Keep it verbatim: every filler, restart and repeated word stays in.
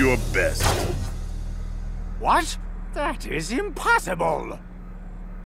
your best. What? That is impossible!